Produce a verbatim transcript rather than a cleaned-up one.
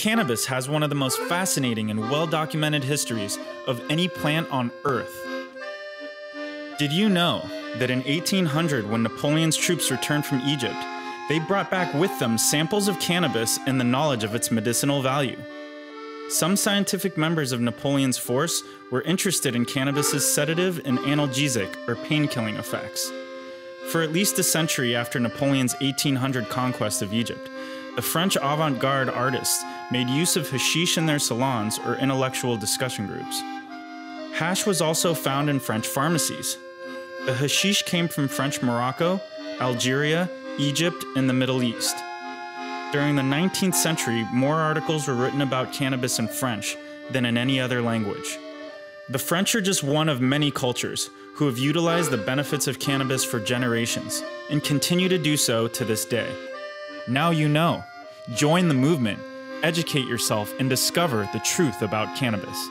Cannabis has one of the most fascinating and well-documented histories of any plant on Earth. Did you know that in eighteen hundred, when Napoleon's troops returned from Egypt, they brought back with them samples of cannabis and the knowledge of its medicinal value? Some scientific members of Napoleon's force were interested in cannabis's sedative and analgesic or pain-killing effects. For at least a century after Napoleon's eighteen hundred conquest of Egypt, the French avant-garde artists made use of hashish in their salons or intellectual discussion groups. Hash was also found in French pharmacies. The hashish came from French Morocco, Algeria, Egypt, and the Middle East. During the nineteenth century, more articles were written about cannabis in French than in any other language. The French are just one of many cultures who have utilized the benefits of cannabis for generations and continue to do so to this day. Now you know. Join the movement, educate yourself, and discover the truth about cannabis.